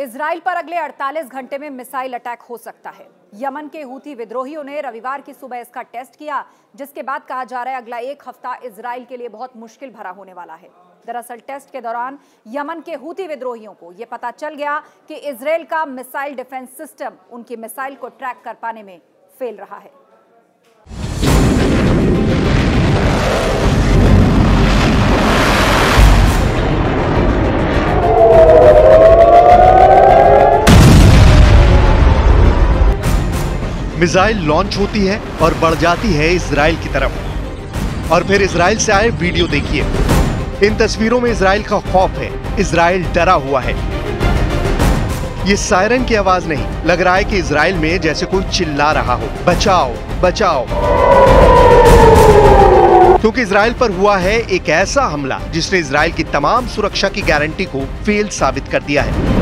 Israel पर अगले 48 घंटे में मिसाइल अटैक हो सकता है। यमन के हूथी विद्रोहियों ने रविवार की सुबह इसका टेस्ट किया, जिसके बाद कहा जा रहा है अगला एक हफ्ता इजराइल के लिए बहुत मुश्किल भरा होने वाला है। दरअसल टेस्ट के दौरान यमन के हूथी विद्रोहियों को यह पता चल गया कि इजराइल का मिसाइल डिफेंस सिस्टम उनकी मिसाइल को ट्रैक कर पाने में फेल रहा है। मिसाइल लॉन्च होती है और बढ़ जाती है इजराइल की तरफ, और फिर इजराइल से आए वीडियो देखिए। इन तस्वीरों में इजराइल का खौफ है, इजराइल डरा हुआ है। ये सायरन की आवाज नहीं, लग रहा है कि इजराइल में जैसे कोई चिल्ला रहा हो, बचाओ बचाओ, क्योंकि इजराइल पर हुआ है एक ऐसा हमला जिसने इजराइल की तमाम सुरक्षा की गारंटी को फेल साबित कर दिया है।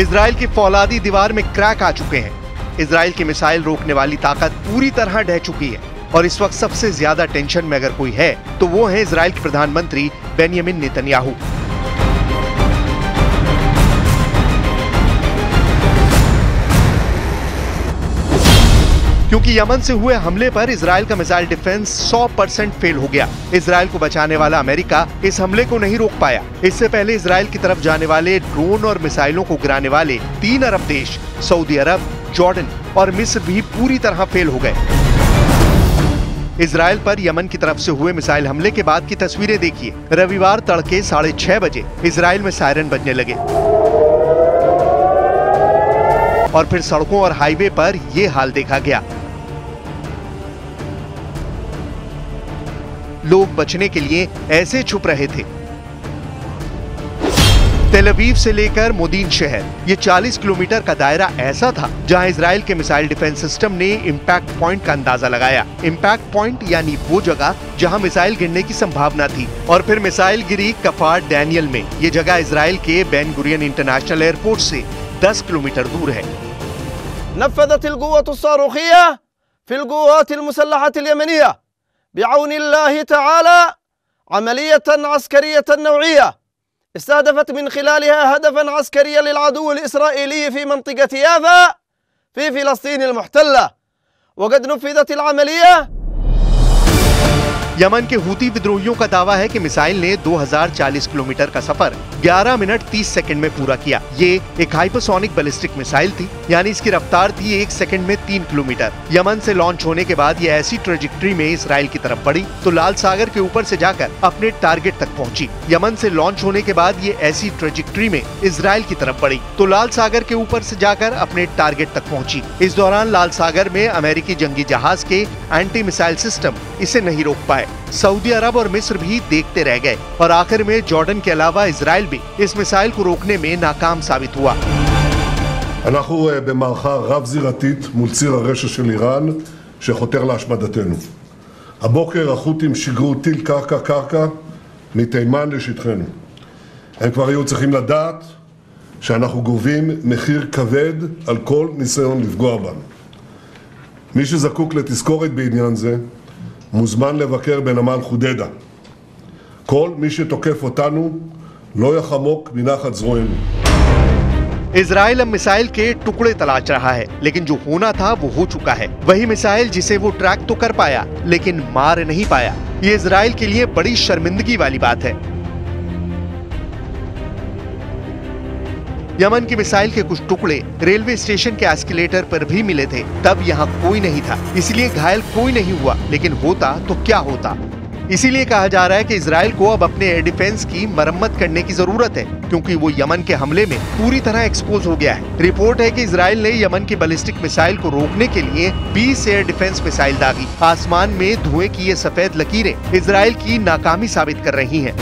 इजराइल की फौलादी दीवार में क्रैक आ चुके हैं। इजराइल की मिसाइल रोकने वाली ताकत पूरी तरह ढह चुकी है, और इस वक्त सबसे ज्यादा टेंशन में अगर कोई है तो वो है इजराइल के प्रधानमंत्री बेंजामिन नेतन्याहू। क्योंकि यमन से हुए हमले पर इजराइल का मिसाइल डिफेंस 100% फेल हो गया। इजराइल को बचाने वाला अमेरिका इस हमले को नहीं रोक पाया। इससे पहले इजराइल की तरफ जाने वाले ड्रोन और मिसाइलों को गिराने वाले 3 अरब देश सऊदी अरब, जॉर्डन और मिस्र भी पूरी तरह फेल हो गए। इजराइल पर यमन की तरफ से हुए मिसाइल हमले के बाद की तस्वीरें देखिए। रविवार तड़के 6:30 बजे इजराइल में सायरन बजने लगे, और फिर सड़कों और हाईवे पर यह हाल देखा गया। लोग बचने के लिए ऐसे छुप रहे थे। तेल अवीव से लेकर मोदीन शहर, ये 40 किलोमीटर का दायरा ऐसा था जहां इजराइल के मिसाइल डिफेंस सिस्टम ने इम्पैक्ट पॉइंट का अंदाजा लगाया। इम्पैक्ट पॉइंट यानी वो जगह जहां मिसाइल गिरने की संभावना थी, और फिर मिसाइल गिरी कफार डैनियल में। ये जगह इजराइल के बेन गुरियन इंटरनेशनल एयरपोर्ट से 10 किलोमीटर दूर है। استهدفت من خلالها هدفا عسكريا للعدو الإسرائيلي في منطقة يافا في فلسطين المحتلة وقد نفذت العملية। यमन के हूती विद्रोहियों का दावा है कि मिसाइल ने 2040 किलोमीटर का सफर 11 मिनट 30 सेकंड में पूरा किया। ये एक हाइपरसोनिक बैलिस्टिक मिसाइल थी, यानी इसकी रफ्तार थी 1 सेकंड में 3 किलोमीटर। यमन से लॉन्च होने के बाद ये ऐसी ट्रेजेक्ट्री में इसराइल की तरफ बढ़ी तो लाल सागर के ऊपर से जाकर अपने टारगेट तक पहुँची। यमन से लॉन्च होने के बाद ये ऐसी ट्रेजेक्ट्री में इसराइल की तरफ बढ़ी तो लाल सागर के ऊपर से जाकर अपने टारगेट तक पहुँची। इस दौरान लाल सागर में अमेरिकी जंगी जहाज के एंटी मिसाइल सिस्टम इसे नहीं रोक पाए। सऊदी अरब और मिस्र भी देखते रह गए, और आखिर में जॉर्डन के अलावा इजराइल भी इस मिसाइल को रोकने में नाकाम साबित हुआ। אנחנו במערכה רב-זירתית מול ציר הרשע של איראן שחותר להשמדתנו. הבוקר החות'ים שיגרו טיל קרקע מתימן לשטחנו. הם כבר היו צריכים לדעת שאנחנו גובים מחיר כבד על כל ניסיון לפגוע בנו. מי שזקוק לתזכורת בעניין זה מוזמן לבקר בנמל חודדה. כל מי שתוקף אותנו לא יחמוק מנחת זרוענו. इजराइल अब मिसाइल के टुकड़े तलाश रहा है, लेकिन जो होना था वो हो चुका है। वही मिसाइल जिसे वो ट्रैक तो कर पाया लेकिन मार नहीं पाया। ये इजराइल के लिए बड़ी शर्मिंदगी वाली बात है। यमन की मिसाइल के कुछ टुकड़े रेलवे स्टेशन के एस्केलेटर पर भी मिले थे, तब यहाँ कोई नहीं था, इसलिए घायल कोई नहीं हुआ, लेकिन होता तो क्या होता। इसीलिए कहा जा रहा है कि इजराइल को अब अपने एयर डिफेंस की मरम्मत करने की जरूरत है, क्योंकि वो यमन के हमले में पूरी तरह एक्सपोज हो गया है। रिपोर्ट है कि इजराइल ने यमन की बैलिस्टिक मिसाइल को रोकने के लिए 20 एयर डिफेंस मिसाइल दागी। आसमान में धुएं की ये सफेद लकीरें इजराइल की नाकामी साबित कर रही है।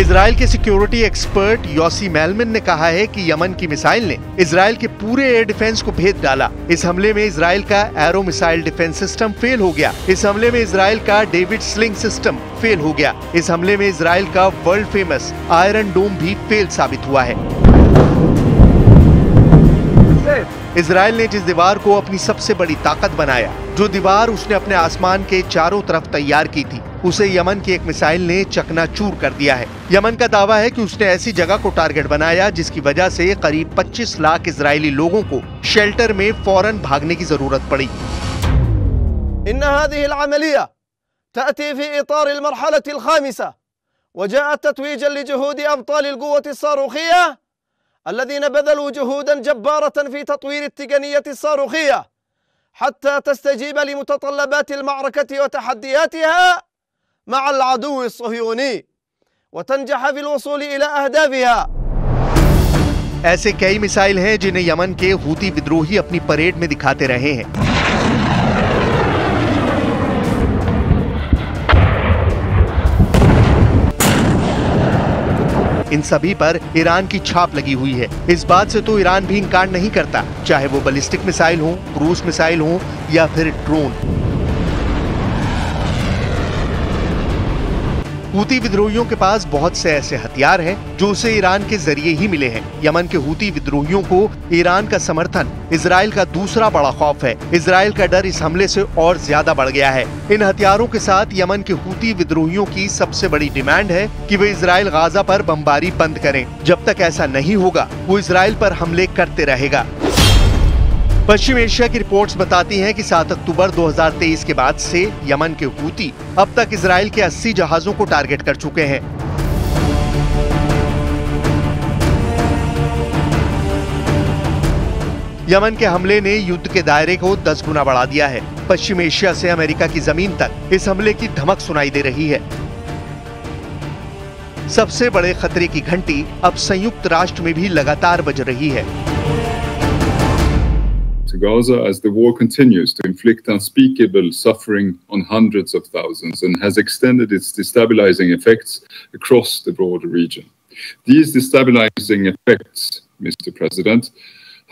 इजराइल के सिक्योरिटी एक्सपर्ट योसी मेलमन ने कहा है कि यमन की मिसाइल ने इजराइल के पूरे एयर डिफेंस को भेद डाला। इस हमले में इजराइल का Arrow missile defence system fail हो गया। इस हमले में इजराइल का डेविड्स स्लिंग सिस्टम फेल हो गया। इस हमले में इजराइल का वर्ल्ड फेमस आयरन डोम भी फेल साबित हुआ है। इसराइल ने जिस दीवार को अपनी सबसे बड़ी ताकत बनाया, जो दीवार उसने अपने आसमान के चारों तरफ तैयार की थी, उसे यमन की एक मिसाइल ने चकनाचूर कर दिया है। यमन का दावा है कि उसने ऐसी जगह को टारगेट बनाया जिसकी वजह से करीब 25 लाख इजरायली लोगों को शेल्टर में फौरन भागने की जरूरत पड़ी। إن هذه العملية تأتي في إطار المرحلة الخامسة وجاءت تتويجا لجهود أبطال القوة الصاروخية الذين بذلوا جهودا جبارة في تطوير التقنية الصاروخية حتى تستجيب لمتطلبات المعركة وتحدياتها مع العدو الصهيوني وتنجح في الوصول إلى أهدافها। ऐसे कई मिसाइल हैं जिन्हें यमन के हूती विद्रोही अपनी परेड में दिखाते रहे हैं। इन सभी पर ईरान की छाप लगी हुई है। इस बात से तो ईरान भी इनकार नहीं करता, चाहे वो बैलिस्टिक मिसाइल हो, क्रूज मिसाइल हो या फिर ड्रोन। हूती विद्रोहियों के पास बहुत से ऐसे हथियार हैं जो उसे ईरान के जरिए ही मिले हैं। यमन के हूती विद्रोहियों को ईरान का समर्थन इजराइल का दूसरा बड़ा खौफ है। इजराइल का डर इस हमले से और ज्यादा बढ़ गया है। इन हथियारों के साथ यमन के हूती विद्रोहियों की सबसे बड़ी डिमांड है कि वे इजराइल गाजा पर बमबारी बंद करें। जब तक ऐसा नहीं होगा वो इजराइल पर हमले करते रहेगा। पश्चिम एशिया की रिपोर्ट्स बताती हैं कि 7 अक्टूबर 2023 के बाद से यमन के हूती अब तक इजराइल के 80 जहाजों को टारगेट कर चुके हैं। यमन के हमले ने युद्ध के दायरे को 10 गुना बढ़ा दिया है। पश्चिम एशिया से अमेरिका की जमीन तक इस हमले की धमक सुनाई दे रही है। सबसे बड़े खतरे की घंटी अब संयुक्त राष्ट्र में भी लगातार बज रही है। To Gaza as the war continues to inflict unspeakable suffering on hundreds of thousands and has extended its destabilizing effects across the broader region. These destabilizing effects, Mr. President,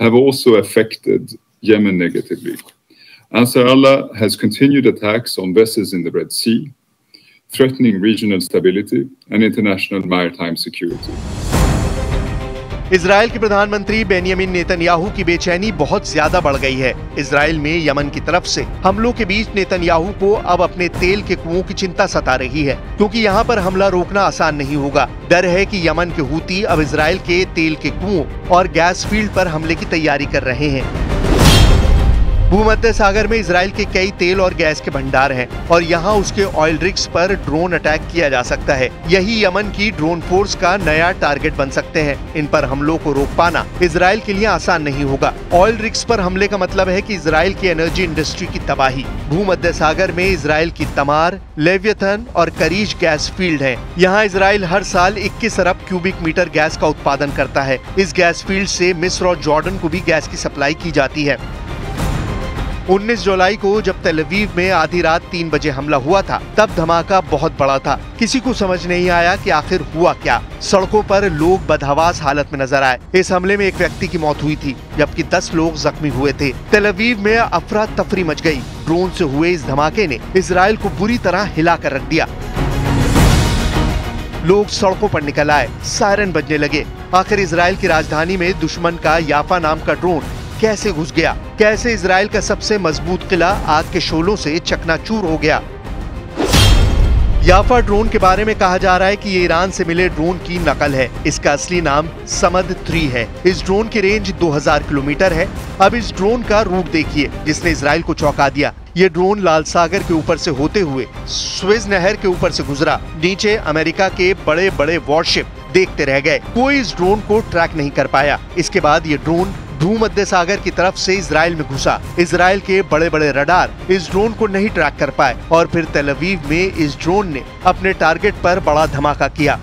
have also affected Yemen negatively. Ansar Allah has continued attacks on vessels in the Red Sea, threatening regional stability and international maritime security. Israel के प्रधानमंत्री Benjamin Netanyahu की बेचैनी बहुत ज्यादा बढ़ गई है। Israel में यमन की तरफ से हमलों के बीच नेतन्याहू को अब अपने तेल के कुओं की चिंता सता रही है, क्योंकि यहाँ पर हमला रोकना आसान नहीं होगा। डर है कि यमन के हूती अब इजराइल के तेल के कुओं और गैस फील्ड पर हमले की तैयारी कर रहे हैं। भूमध्य सागर में इजराइल के कई तेल और गैस के भंडार हैं और यहाँ उसके ऑयल रिग्स पर ड्रोन अटैक किया जा सकता है। यही यमन की ड्रोन फोर्स का नया टारगेट बन सकते हैं। इन पर हमलों को रोक पाना इजराइल के लिए आसान नहीं होगा। ऑयल रिग्स पर हमले का मतलब है कि इजराइल की एनर्जी इंडस्ट्री की तबाही। भूमध्य सागर में इजराइल की तमार, लेवियथन और करीश गैस फील्ड है। यहाँ इजराइल हर साल 21 अरब क्यूबिक मीटर गैस का उत्पादन करता है। इस गैस फील्ड से मिस्र और जॉर्डन को भी गैस की सप्लाई की जाती है। 19 जुलाई को जब तेल अवीव में आधी रात 3 बजे हमला हुआ था, तब धमाका बहुत बड़ा था। किसी को समझ नहीं आया कि आखिर हुआ क्या। सड़कों पर लोग बदहवास हालत में नजर आए। इस हमले में एक व्यक्ति की मौत हुई थी जबकि 10 लोग जख्मी हुए थे। तेल अवीव में अफरा तफरी मच गई। ड्रोन से हुए इस धमाके ने इजराइल को बुरी तरह हिला कर रख दिया। लोग सड़कों पर निकल आए, सायरन बजने लगे। आखिर इजराइल की राजधानी में दुश्मन का याफा नाम का ड्रोन कैसे घुस गया, कैसे इजराइल का सबसे मजबूत किला आग के शोलों से चकनाचूर हो गया। याफा ड्रोन के बारे में कहा जा रहा है कि ये ईरान से मिले ड्रोन की नकल है। इसका असली नाम समद 3 है। इस ड्रोन की रेंज 2000 किलोमीटर है। अब इस ड्रोन का रूट देखिए जिसने इजराइल को चौंका दिया। ये ड्रोन लाल सागर के ऊपर से होते हुए स्वेज नहर के ऊपर से गुजरा। नीचे अमेरिका के बड़े बड़े वॉरशिप देखते रह गए। कोई इस ड्रोन को ट्रैक नहीं कर पाया। इसके बाद ये ड्रोन भूमध्य सागर की तरफ से इजराइल में घुसा। इजराइल के बड़े बड़े रडार इस ड्रोन को नहीं ट्रैक कर पाए और फिर तेल अवीव में इस ड्रोन ने अपने टारगेट पर बड़ा धमाका किया।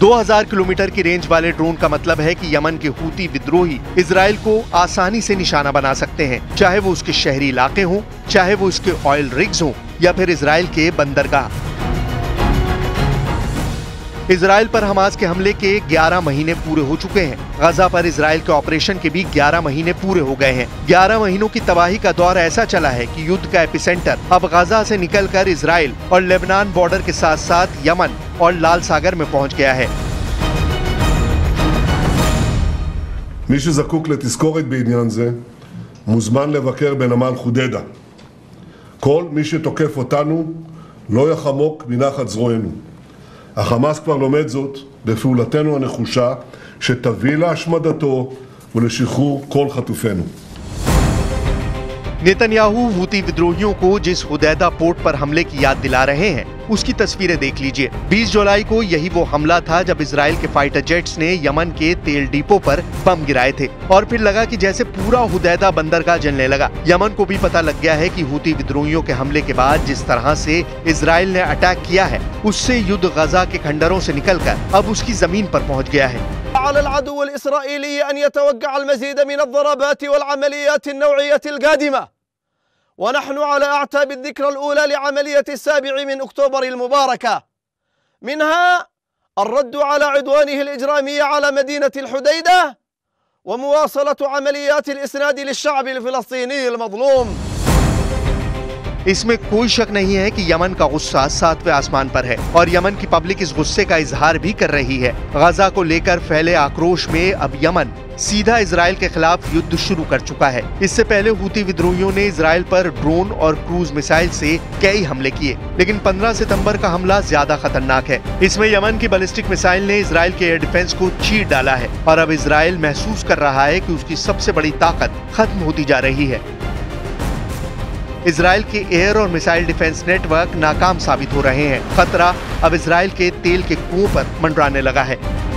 2000 किलोमीटर की रेंज वाले ड्रोन का मतलब है कि यमन के हूती विद्रोही इजराइल को आसानी से निशाना बना सकते हैं, चाहे वो उसके शहरी इलाके हों, चाहे वो उसके ऑयल रिग्स हों या फिर इजराइल के बंदरगाह। इजराइल पर हमास के हमले के 11 महीने पूरे हो चुके हैं। गाजा पर इजराइल के ऑपरेशन के भी 11 महीने पूरे हो गए हैं। 11 महीनों की तबाही का दौर ऐसा चला है कि युद्ध का एपिसेंटर अब गाजा से निकलकर इजराइल और लेबनान बॉर्डर के साथ साथ यमन और लाल सागर में पहुंच गया है। מי שזקוק לתזכורת בעניין זה מוזמן לבקר בנמל חודדה. כל מי שתוקף אותנו לא יחמוק מנחת זרוענו. החמאס כבר לומד זאת בפעולתנו הנחושה שתביא להשמדתו ולשחרור כל חטופינו. नेतन्याहू हूती विद्रोहियों को जिस हुदैदा पोर्ट पर हमले की याद दिला रहे हैं उसकी तस्वीरें देख लीजिए। 20 जुलाई को यही वो हमला था जब इजराइल के फाइटर जेट्स ने यमन के तेल डिपो पर बम गिराए थे और फिर लगा कि जैसे पूरा हुदैदा बंदरगाह जलने लगा। यमन को भी पता लग गया है कि हूती विद्रोहियों के हमले के बाद जिस तरह से इजराइल ने अटैक किया है उससे युद्ध गजा के खंडरों से निकलकर अब उसकी जमीन पर पहुँच गया है। على العدو الإسرائيلي أن يتوقع المزيد من الضربات والعمليات النوعية القادمة ونحن على أعتاب الذكرى الأولى لعملية السابع من أكتوبر المباركة منها الرد على عدوانه الإجرامي على مدينة الحديدة ومواصلة عمليات الإسناد للشعب الفلسطيني المظلوم। इसमें कोई शक नहीं है कि यमन का गुस्सा सातवें आसमान पर है और यमन की पब्लिक इस गुस्से का इजहार भी कर रही है। गजा को लेकर फैले आक्रोश में अब यमन सीधा इजराइल के खिलाफ युद्ध शुरू कर चुका है। इससे पहले हूती विद्रोहियों ने इजराइल पर ड्रोन और क्रूज मिसाइल से कई हमले किए, लेकिन 15 सितंबर का हमला ज्यादा खतरनाक है। इसमें यमन की बलिस्टिक मिसाइल ने इजराइल के एयर डिफेंस को चीर डाला है और अब इजराइल महसूस कर रहा है कि उसकी सबसे बड़ी ताकत खत्म होती जा रही है। इजराइल के एयर और मिसाइल डिफेंस नेटवर्क नाकाम साबित हो रहे हैं। खतरा अब इजराइल के तेल के कुओं पर मंडराने लगा है।